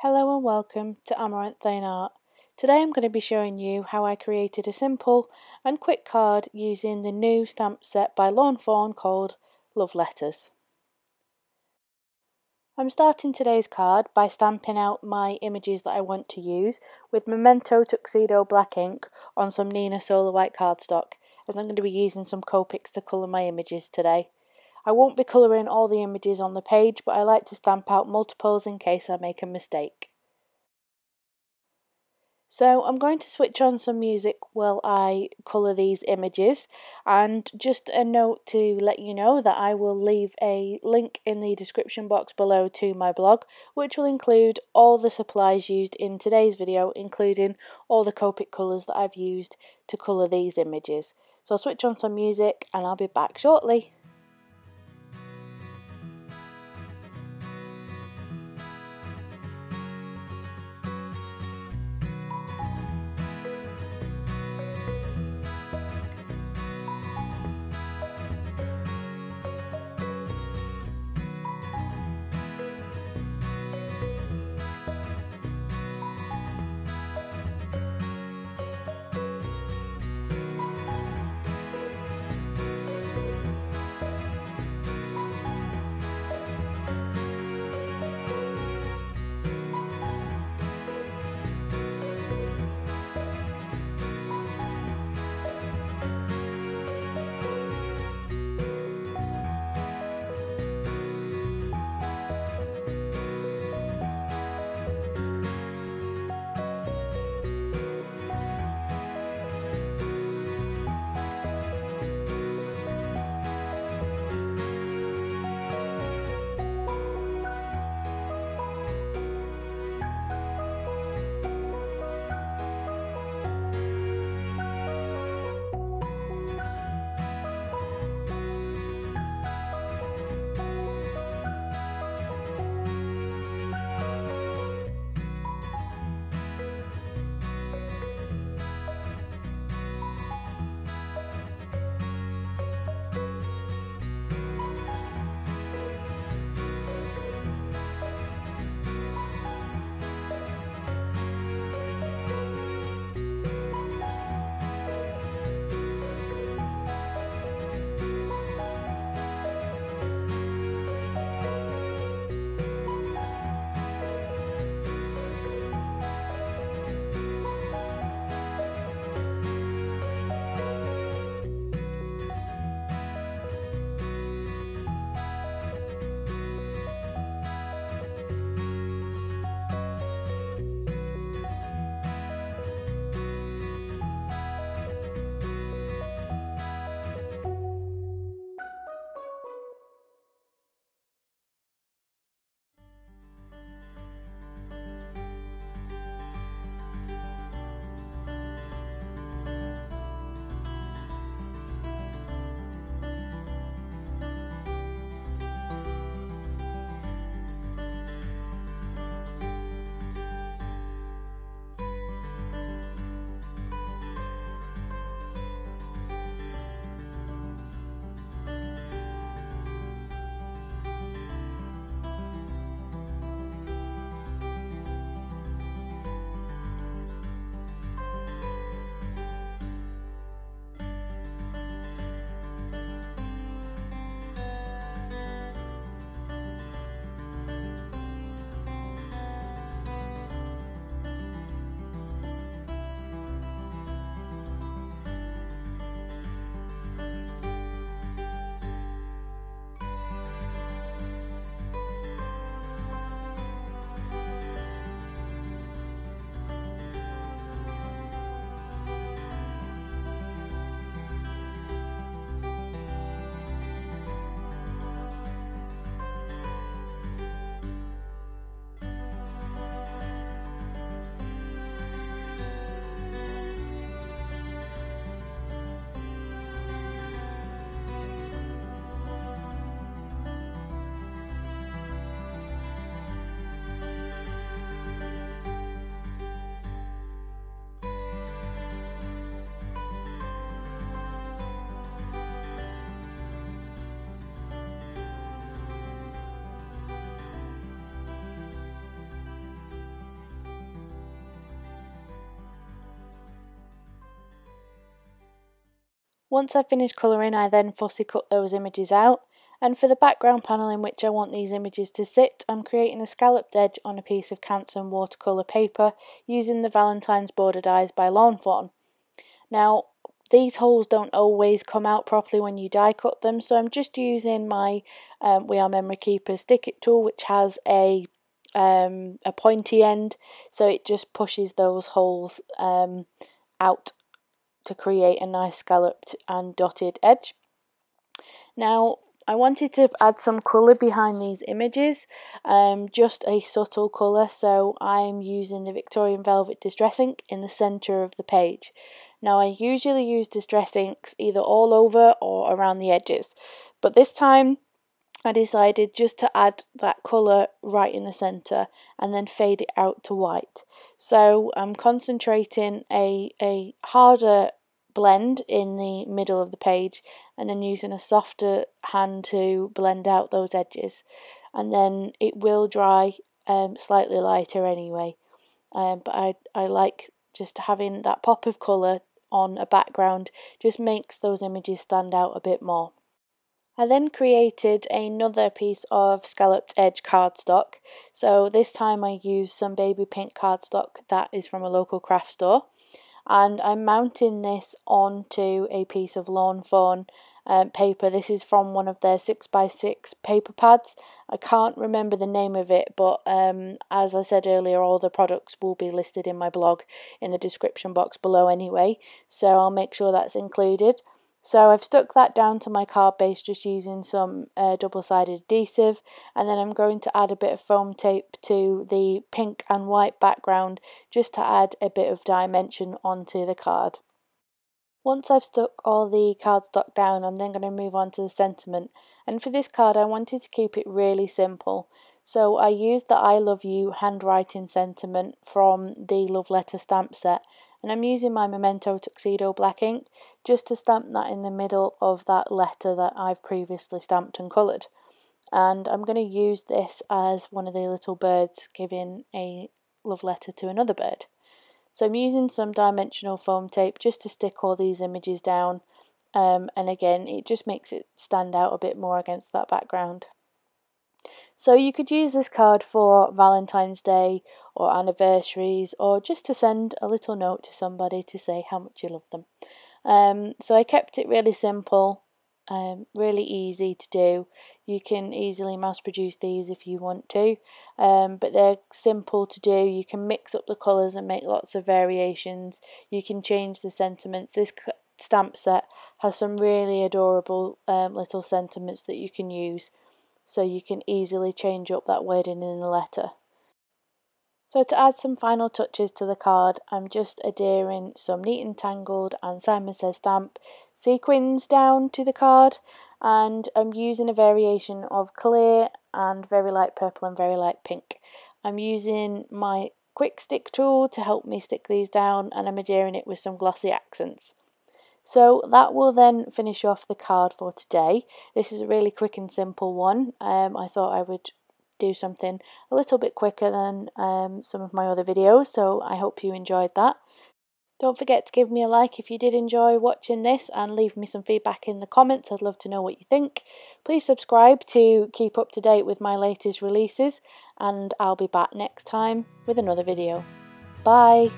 Hello and welcome to Amaranthine Art. Today I'm going to be showing you how I created a simple and quick card using the new stamp set by Lawn Fawn called Love Letters. I'm starting today's card by stamping out my images that I want to use with Memento Tuxedo Black Ink on some Neenah Solar White cardstock, as I'm going to be using some Copics to colour my images today. I won't be colouring all the images on the page, but I like to stamp out multiples in case I make a mistake. So I'm going to switch on some music while I colour these images, and just a note to let you know that I will leave a link in the description box below to my blog, which will include all the supplies used in today's video, including all the Copic colours that I've used to colour these images. So I'll switch on some music and I'll be back shortly. Once I've finished colouring, I then fussy cut those images out, and for the background panel in which I want these images to sit, I'm creating a scalloped edge on a piece of Canson watercolour paper using the Valentine's Border dies by Lawn Fawn. Now, these holes don't always come out properly when you die cut them, so I'm just using my We Are Memory Keepers Stick It tool, which has a pointy end, so it just pushes those holes out to create a nice scalloped and dotted edge. Now, I wanted to add some colour behind these images, just a subtle colour, so I'm using the Victorian Velvet Distress Ink in the centre of the page. Now, I usually use distress inks either all over or around the edges, but this time I decided just to add that colour right in the centre and then fade it out to white. So I'm concentrating a harder blend in the middle of the page and then using a softer hand to blend out those edges, and then it will dry slightly lighter anyway, but I like just having that pop of colour on a background, just makes those images stand out a bit more. I then created another piece of scalloped edge cardstock, so this time I used some baby pink cardstock that is from a local craft store, and I'm mounting this onto a piece of Lawn Fawn paper. This is from one of their 6x6 paper pads. I can't remember the name of it, but as I said earlier, all the products will be listed in my blog in the description box below anyway, so I'll make sure that's included. So I've stuck that down to my card base just using some double-sided adhesive, and then I'm going to add a bit of foam tape to the pink and white background just to add a bit of dimension onto the card. Once I've stuck all the cardstock down, I'm then going to move on to the sentiment, and for this card I wanted to keep it really simple. So I used the I Love You handwriting sentiment from the Love Letter stamp set, and I'm using my Memento Tuxedo Black Ink just to stamp that in the middle of that letter that I've previously stamped and coloured. And I'm going to use this as one of the little birds giving a love letter to another bird. So I'm using some dimensional foam tape just to stick all these images down, and again it just makes it stand out a bit more against that background. So you could use this card for Valentine's Day or anniversaries, or just to send a little note to somebody to say how much you love them. So I kept it really simple, really easy to do. You can easily mass produce these if you want to, but they're simple to do. You can mix up the colours and make lots of variations. You can change the sentiments. This stamp set has some really adorable little sentiments that you can use, so you can easily change up that wording in the letter. So to add some final touches to the card, I'm just adhering some Neat and Tangled and Simon Says Stamp sequins down to the card, and I'm using a variation of clear and very light purple and very light pink. I'm using my quick stick tool to help me stick these down, and I'm adhering it with some glossy accents. So that will then finish off the card for today. This is a really quick and simple one. I thought I would do something a little bit quicker than some of my other videos, so I hope you enjoyed that. Don't forget to give me a like if you did enjoy watching this, and leave me some feedback in the comments. I'd love to know what you think. Please subscribe to keep up to date with my latest releases, and I'll be back next time with another video. Bye!